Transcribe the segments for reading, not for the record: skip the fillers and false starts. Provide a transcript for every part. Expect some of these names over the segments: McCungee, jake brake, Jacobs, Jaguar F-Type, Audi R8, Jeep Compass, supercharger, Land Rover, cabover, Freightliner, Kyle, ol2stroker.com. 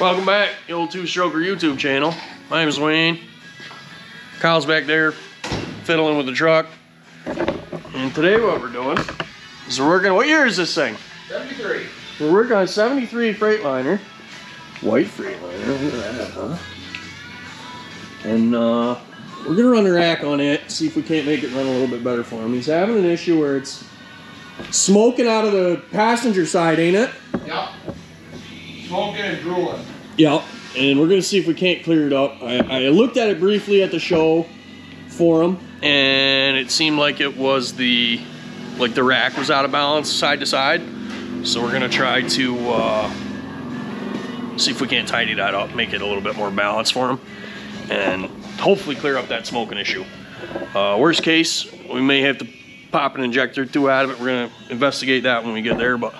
Welcome back to the old two-stroker YouTube channel. My name is Wayne. Kyle's back there fiddling with the truck. And today what we're doing is we're working, what year is this thing? 73. We're working on 73 Freightliner. White Freightliner, look at that, huh? And we're gonna run a rack on it, see if we can't make it run a little bit better for him. He's having an issue where it's smoking out of the passenger side, ain't it? Yep. Smoking and drooling. Yep, and we're gonna see if we can't clear it up. I looked at it briefly at the show for him, and it seemed like it was the rack was out of balance side to side. So we're gonna try to see if we can't tidy that up, make it a little bit more balanced for him, and hopefully clear up that smoking issue. Worst case, we may have to pop an injector or two out of it. We're gonna investigate that when we get there, but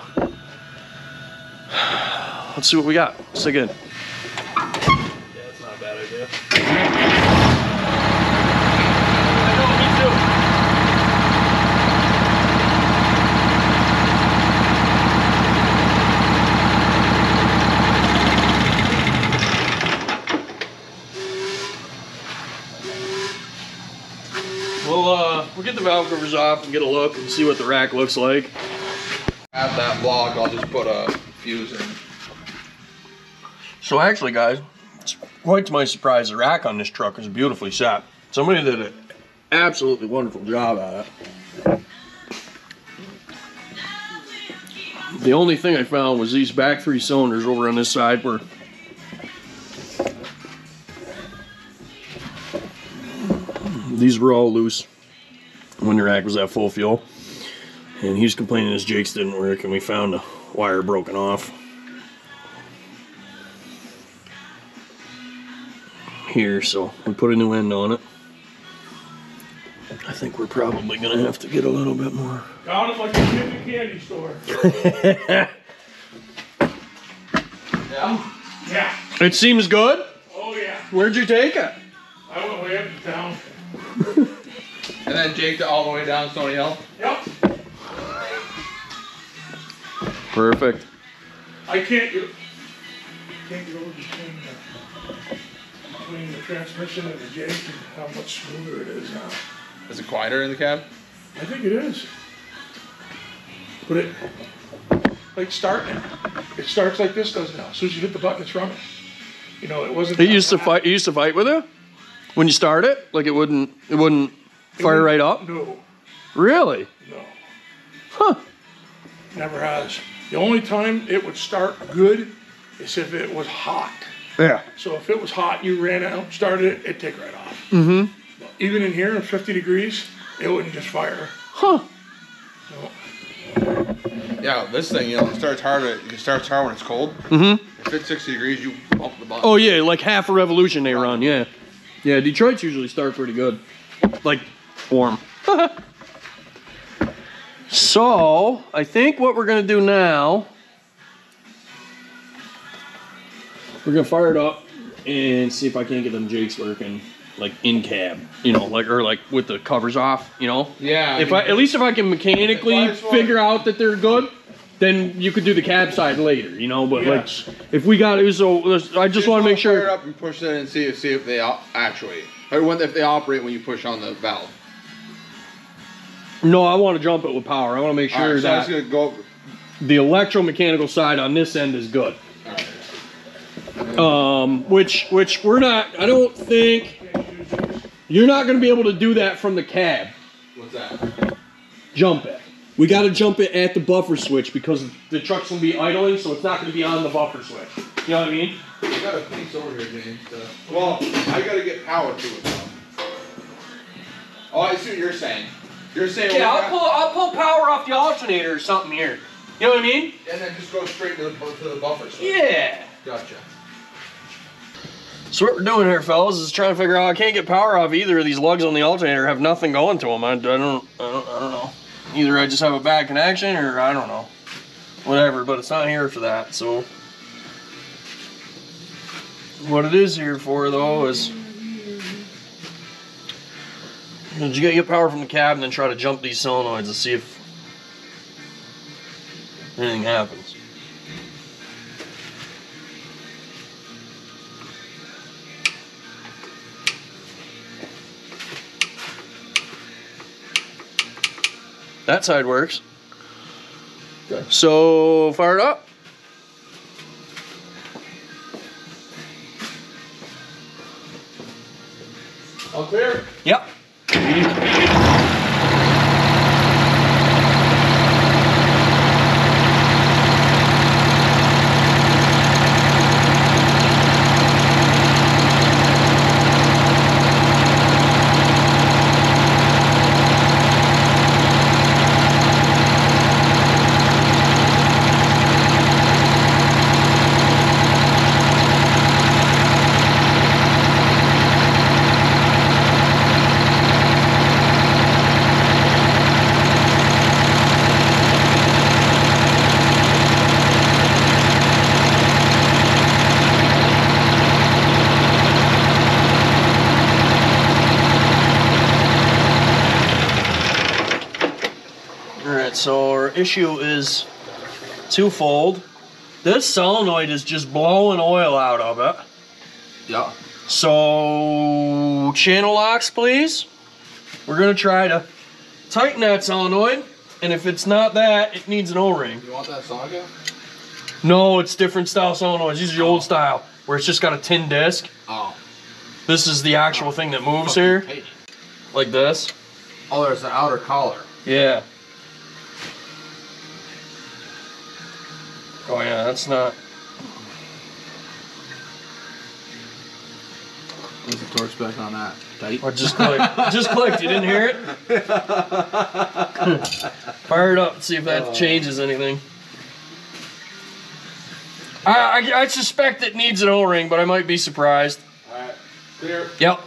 let's see what we got. Let's dig in. Yeah, that's not a bad idea. I know, me too. We'll get the valve covers off and get a look and see what the rack looks like. At that vlog, I'll just put a fuse in. So actually, guys, quite to my surprise, the rack on this truck is beautifully set. Somebody did an absolutely wonderful job at it. The only thing I found was these back three cylinders over on this side were these were all loose when the rack was at full fuel. And he was complaining his jakes didn't work, and we found a wire broken off here, so we put a new end on it. I think we're probably gonna have to get a little bit more. Got it like a kid in the candy store. Yeah. Yeah. It seems good? Oh yeah. Where'd you take it? I went way up to town. And then jaked it all the way down Stony Hill? Yep. Perfect. I can't do it. Can't get over the thing. Between the transmission and the jake and how much smoother it is now. Is it quieter in the cab? I think it is. But it, like starting, it starts like this does now. As soon as you hit the button, it's running. You know, it wasn't. It used to fight. It used to fight with you when you start it. Like it wouldn't fire right up. No. Really? No. Huh? Never has. The only time it would start good is if it was hot. Yeah. So if it was hot, you ran out, started it, it'd take right off. Mm-hmm. Even in here, at 50 degrees, it wouldn't just fire. Huh. No. Yeah, this thing, you know, it starts hard when it's cold. Mm-hmm. If it's 60 degrees, you bump the button. Oh yeah, like half a revolution they run, yeah. Yeah, Detroit's usually start pretty good. Like, warm. So, I think what we're gonna do now, we're gonna fire it up and see if I can't get them jakes working, like in cab, you know, like, or like with the covers off, you know. Yeah. At least if I can mechanically figure out that they're good, then you could do the cab side later, you know. But yes, like, if we got it, so I just want to make sure. Fire it up and push it in and see if they actuate, or if they operate when you push on the valve. No, I want to jump it with power. I want to make sure that the electromechanical side on this end is good. Which we're not, I don't think, you're not going to be able to do that from the cab. What's that? Jump it. We got to jump it at the buffer switch because the truck's going to be idling, so it's not going to be on the buffer switch. You know what I mean? I got a piece over here, James. Well, I got to get power to it, though. Oh, I see what you're saying. You're saying, yeah, I'll pull power off the alternator or something here. You know what I mean? And then just go straight to the buffer switch. Yeah. Gotcha. So what we're doing here, fellas, is trying to figure out, I can't get power off either of these lugs on the alternator. Have nothing going to them. I don't know. Either I just have a bad connection, or I don't know. Whatever, but it's not here for that. So what it is here for, though, is you gotta get power from the cab and then try to jump these solenoids and see if anything happens. That side works. Okay. So fire it up. All clear? Yep. So our issue is twofold. This solenoid is just blowing oil out of it. Yeah. So channel locks, please. We're gonna try to tighten that solenoid, and if it's not that, it needs an O-ring. You want that saga? No, it's different style solenoids. These are the old style, where it's just got a tin disc. Oh. This is the actual thing that moves here. Tight. Like this. Oh, there's the outer collar. Yeah. Oh yeah, that's not. Where's the torque spec on that? Tight? I just clicked. You didn't hear it? Fire it up and see if that changes anything. I suspect it needs an O-ring, but I might be surprised. Alright, clear. Yep.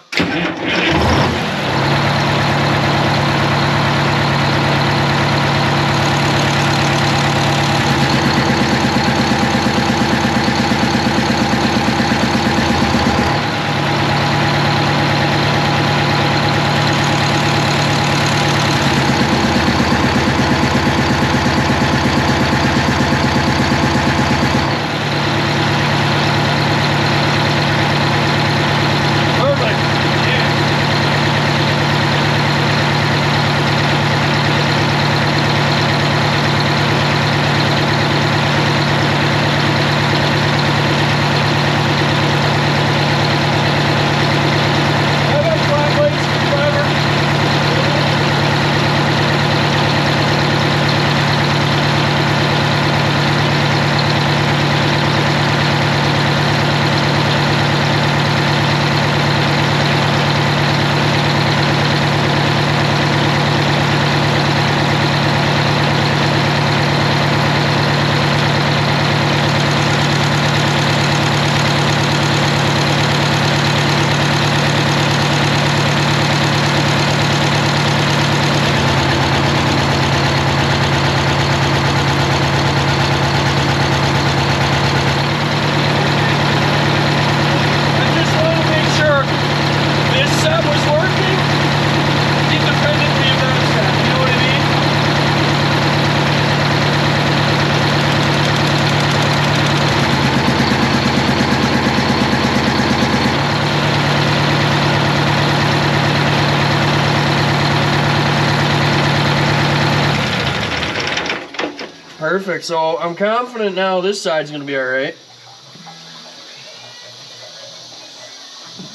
Perfect, so I'm confident now this side's gonna be all right.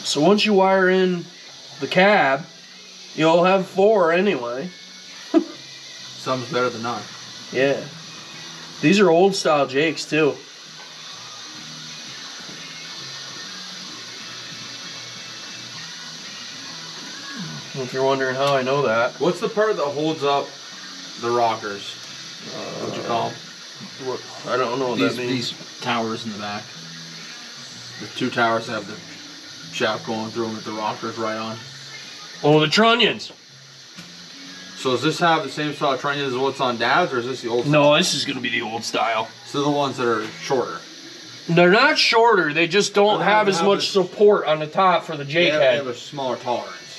So once you wire in the cab, you'll have four anyway. Some's better than none. Yeah. These are old style Jakes too. If you're wondering how I know that. What's the part that holds up the rockers? What you call them? I don't know what that means. These towers in the back. The two towers have the shaft going through them with the rockers right on. Oh, the trunnions! So does this have the same style of trunnions as what's on Dad's, or is this the old style? No, this is going to be the old style. So the ones that are shorter. They're not shorter, they just don't have as much support on the top for the Jake head. They have a smaller tolerance.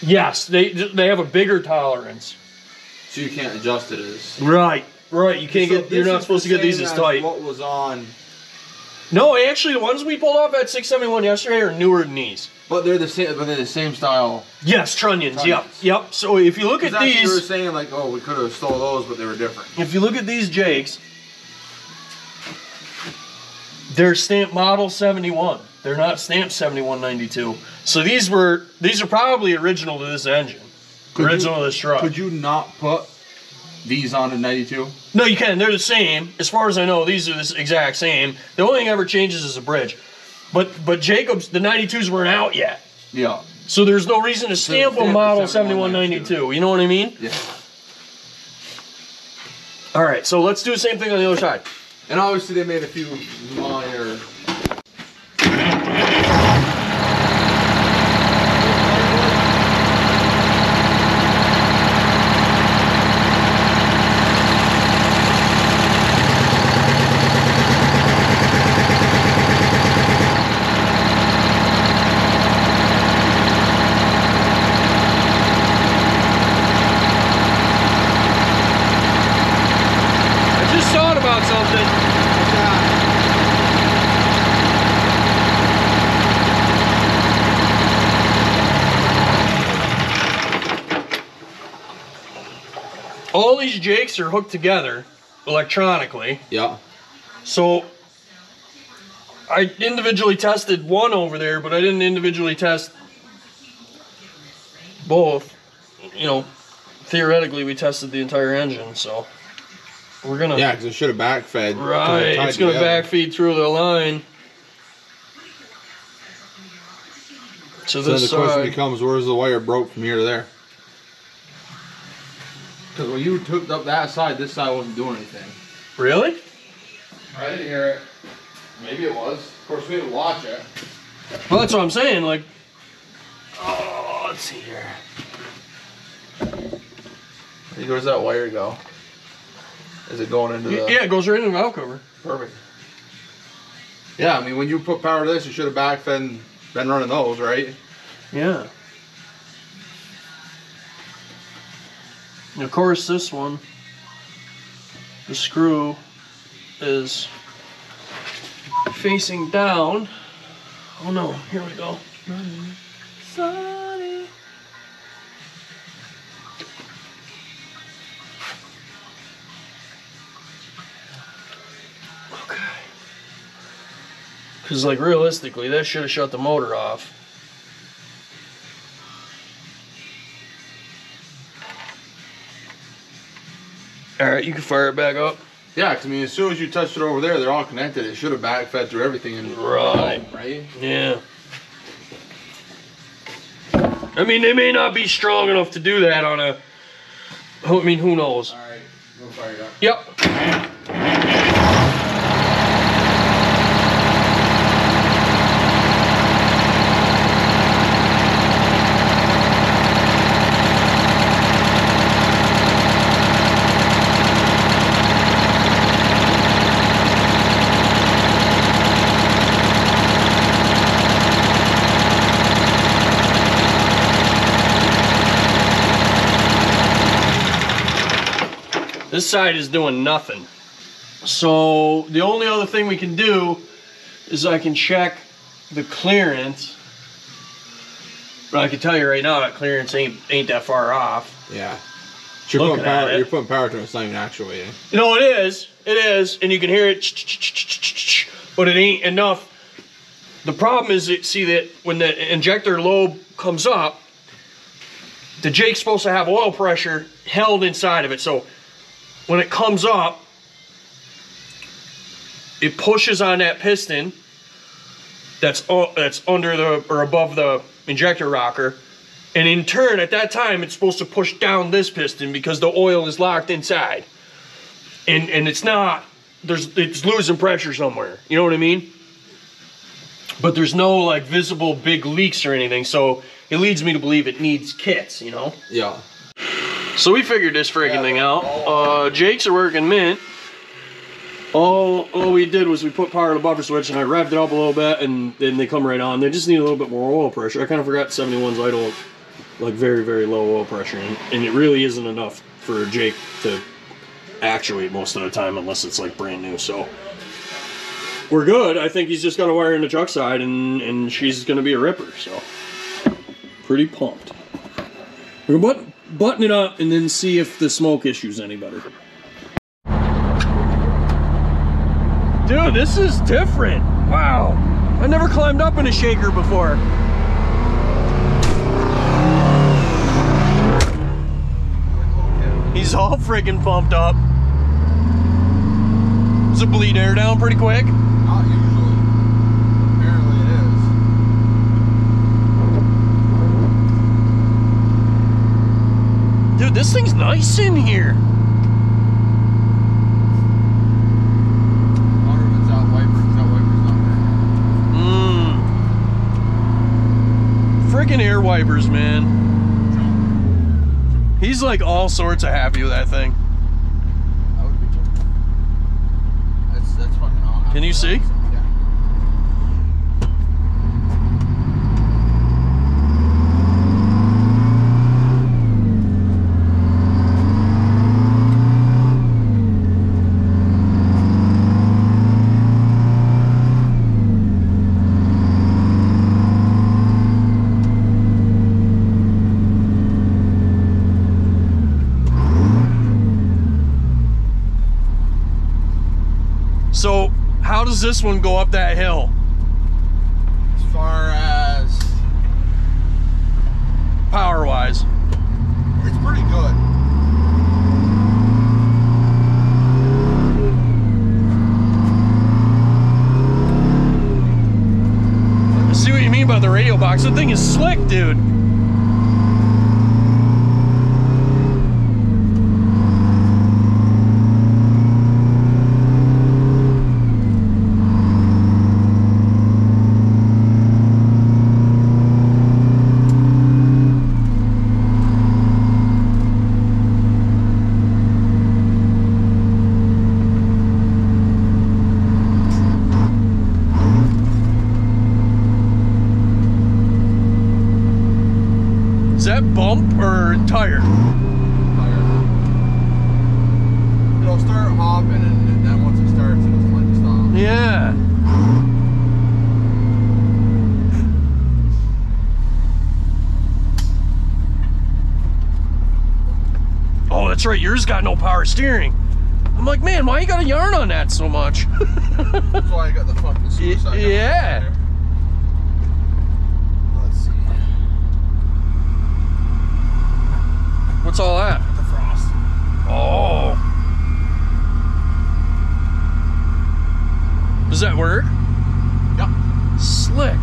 Yes, they have a bigger tolerance. So you can't adjust it as right. You can't so get. You're not supposed to get these as tight. What was on No, actually, the ones we pulled off at 671 yesterday are newer than these. But they're the same. But they're the same style. Yes, trunnions. Yep. So if you look at these, you were saying like, oh, we could have stole those, but they were different. If you look at these Jakes, they're stamped model 71. They're not stamped 7192. So these are probably original to this engine, original to this truck. Could you not put these on a 92? No, you can. They're the same. As far as I know, these are the exact same. The only thing ever changes is the bridge. But Jacobs, the 92s weren't out yet. Yeah. So there's no reason to stamp a model 7192. You know what I mean? Yeah. All right. So let's do the same thing on the other side. And obviously they made a few minor. All these Jakes are hooked together electronically. Yeah. So I individually tested one over there, but I didn't individually test both. You know, theoretically we tested the entire engine, so we're gonna. Yeah, because it should have backfed. Right, it's gonna backfeed through the line. So this the question becomes, where's the wire broke from here to there? Because when you hooked up that side, this side wasn't doing anything. Really? I didn't hear it. Maybe it was. Of course, we didn't watch it. Well, that's what I'm saying. Like, oh, let's see here. Where's that wire go? Is it going into the... Yeah, it goes right into the valve cover. Perfect. Yeah, I mean, when you put power to this, you should have backfed and been running those, right? Yeah. And of course this one, the screw is facing down. Oh no, here we go. Sunny. Okay. Because like realistically, that should have shut the motor off. All right, you can fire it back up. Yeah, because I mean, as soon as you touched it over there, they're all connected. It should have backfed through everything. And right. Right? Yeah. I mean, they may not be strong enough to do that on a... I mean, who knows? All right, we'll fire it up. Yep. This side is doing nothing. So the only other thing we can do is I can check the clearance. But I can tell you right now that clearance ain't that far off. Yeah. You're putting power to it, it's not even actuating. No, it is. It is. And you can hear it. But it ain't enough. The problem is that, see that when the injector lobe comes up, the Jake's supposed to have oil pressure held inside of it. So when it comes up, it pushes on that piston that's under the or above the injector rocker, and in turn, at that time, it's supposed to push down this piston because the oil is locked inside, and it's not. It's losing pressure somewhere. You know what I mean? But there's no like visible big leaks or anything, so it leads me to believe it needs kits. You know? Yeah. So we figured this friggin' thing out. Jakes are working mint. All we did was we put power to the buffer switch and I revved it up a little bit and then they come right on. They just need a little bit more oil pressure. I kind of forgot 71's idle, like very, very low oil pressure. And it really isn't enough for a Jake to actuate most of the time unless it's like brand new. So we're good. I think he's just gonna wire in the truck side, and she's gonna be a ripper, so pretty pumped. We're gonna button it up and then see if the smoke issue's any better. Dude, this is different. Wow. I never climbed up in a shaker before. He's all friggin' pumped up. Does it bleed air down pretty quick? Not usually. Apparently it is. Dude, this thing's nice in here. Freaking air wipers, man. He's like all sorts of happy with that thing. I would be joking. That's fucking awesome. Can you see? So, how does this one go up that hill? As far as... power-wise? It's pretty good. I see what you mean by the radio box. That thing is slick, dude. Is that bump or tire? Tire. It'll start hopping, and then once it starts, it'll let you stop. Yeah. Oh, that's right. Yours got no power steering. I'm like, man, why you got a yarn on that so much? That's why I got the fucking suicide. Yeah. What's all that? The frost. Oh. Does that work? Yep. Slick.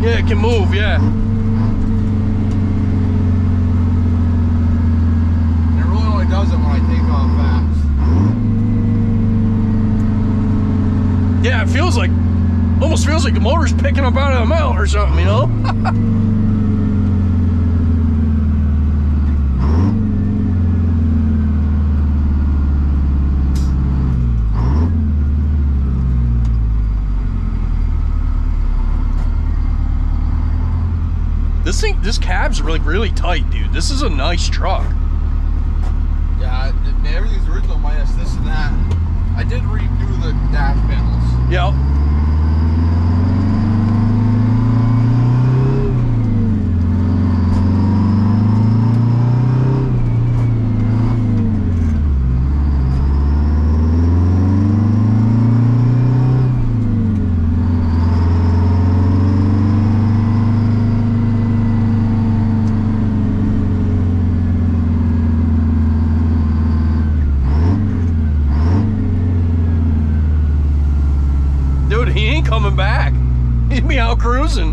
Yeah, it can move, yeah. It really only does it when I take off fast. Yeah, it feels like, almost feels like the motor's picking up out of the mount or something, you know? This cab's really tight, dude. This is a nice truck. Yeah, everything's original minus this and that. I did redo the dash panels. Yep. he ain't coming back. He'd be out cruising.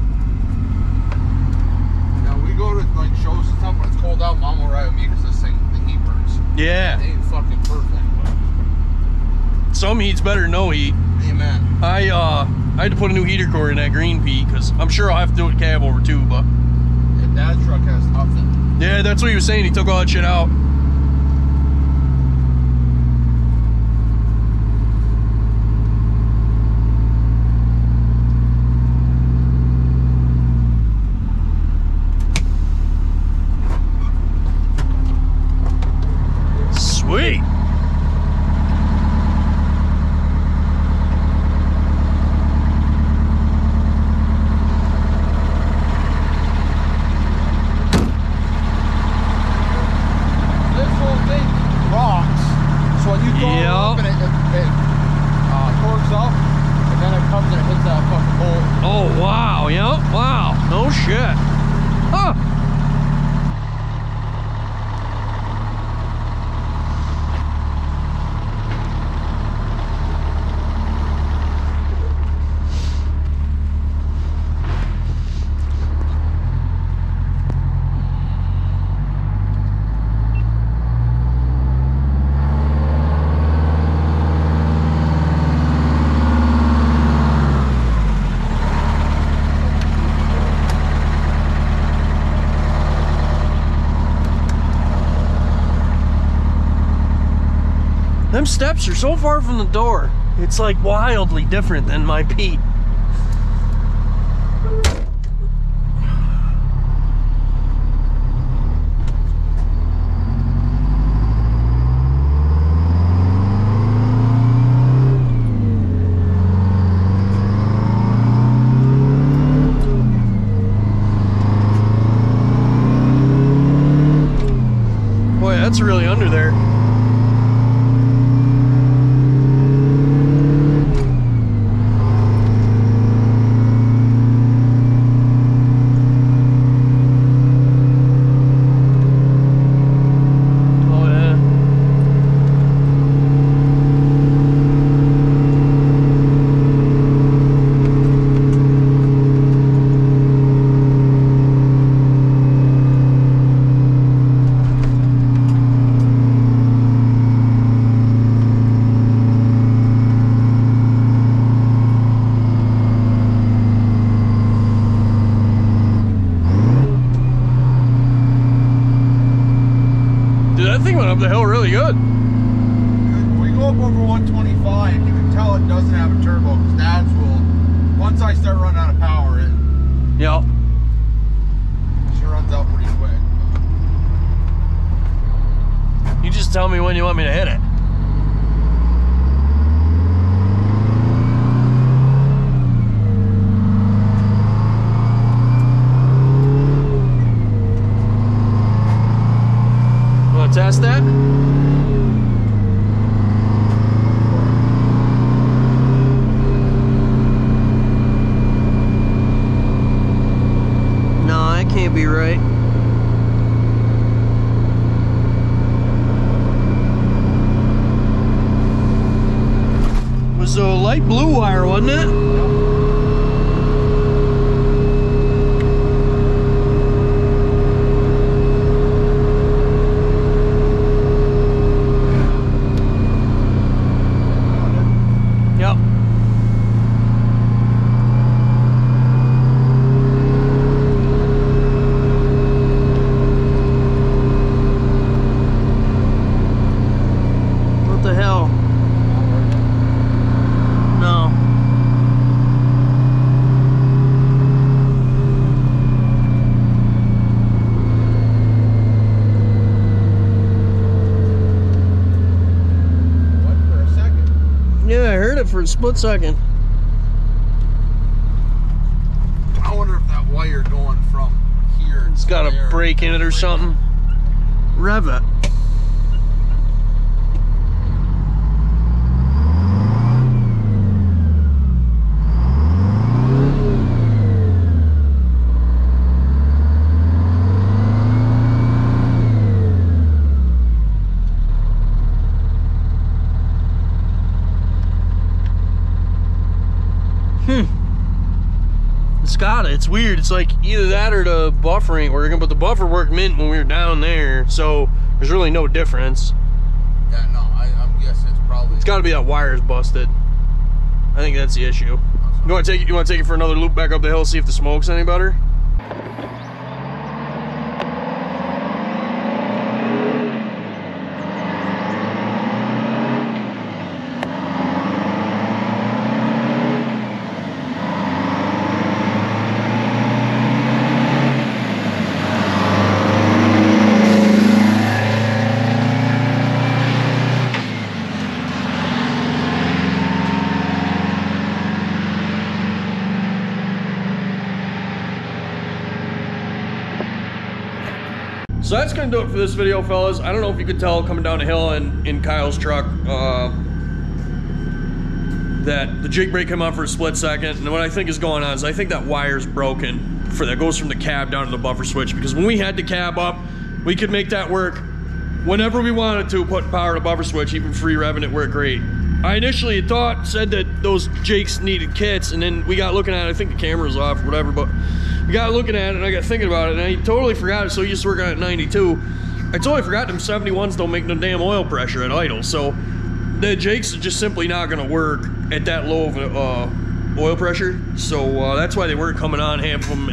Now we go to like shows and stuff when it's cold out. Mom will ride with me because this thing, the heat burns. Yeah. It ain't fucking perfect. But... some heat's better than no heat. Amen. I had to put a new heater core in that Green Pea because I'm sure I'll have to do it cab over too, but. Yeah, that truck has nothing. Yeah, that's what he was saying. He took all that shit out. Sweet. Them steps are so far from the door. It's like wildly different than my Pea. Boy, that's really under there. The hill really good. Dude, we go up over 125, you can tell it doesn't have a turbo because that's will. Once I start running out of power, it. Yep. She runs out pretty quick. You just tell me when you want me to hit it. Test that. No, that can't be right. It was a light blue wire, wasn't it? For a split second. I wonder if that wire going from here, it's got a break in it or something. Rev it. It's got it. It's weird. It's like either that or the buffer ain't working, but the buffer worked mint when we were down there, so there's really no difference. Yeah, no, I'm guessing it's probably... It's got to be that wire's busted. I think that's the issue. You want to take it? You want to take it for another loop back up the hill, see if the smoke's any better? So that's gonna do it for this video, fellas. I don't know if you could tell coming down a hill and in Kyle's truck that the jig brake came on for a split second, and what I think is going on is I think that wire's broken for that goes from the cab down to the buffer switch, because when we had the cab up, we could make that work whenever we wanted to, put power to buffer switch, even free revving it worked great. I initially said that those jigs needed kits, and then we got looking at it, I think the camera's off or whatever, but we got looking at it and I got thinking about it and I totally forgot it. So I used to work on it at 92. I totally forgot them 71s don't make no damn oil pressure at idle. So the jigs are just simply not gonna work at that low of oil pressure. So that's why they weren't coming on half of them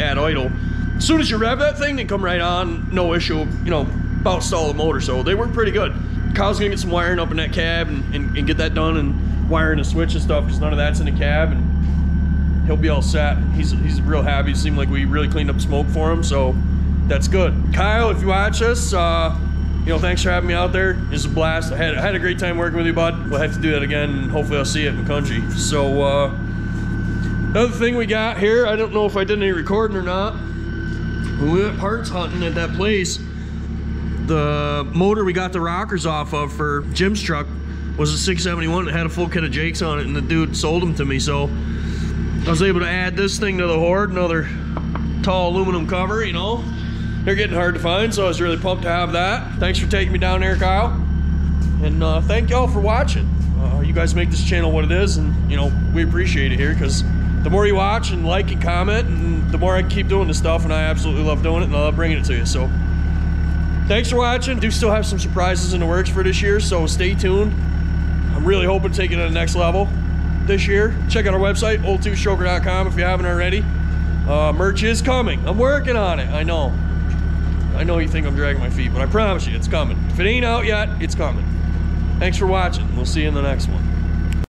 at idle. As soon as you rev that thing, they come right on, no issue, you know, about stall the motor. So they work pretty good. Kyle's gonna get some wiring up in that cab and get that done, and wiring the switch and stuff, because none of that's in the cab. And he'll be all set. He's real happy. It seemed like we really cleaned up smoke for him, so that's good. Kyle, if you watch us, you know, thanks for having me out there. It was a blast. I had a great time working with you, bud. We'll have to do that again, and hopefully I'll see you at McCungee. So another thing we got here, I don't know if I did any recording or not. When we went parts hunting at that place, the motor we got the rockers off of for Jim's truck was a 671 that had a full kit of jakes on it, and the dude sold them to me, so I was able to add this thing to the hoard, another tall aluminum cover, you know. They're getting hard to find, so I was really pumped to have that. Thanks for taking me down there, Kyle. And thank y'all for watching. You guys make this channel what it is, and, you know, we appreciate it here, because the more you watch and like and comment, and the more I keep doing this stuff, and I absolutely love doing it, and I love bringing it to you. So thanks for watching. I do still have some surprises in the works for this year, so stay tuned. I'm really hoping to take it to the next level this year. Check out our website, ol2stroker.com, if you haven't already. Merch is coming. I'm working on it. I know you think I'm dragging my feet, but I promise you it's coming. If it ain't out yet, it's coming. Thanks for watching. We'll see you in the next one.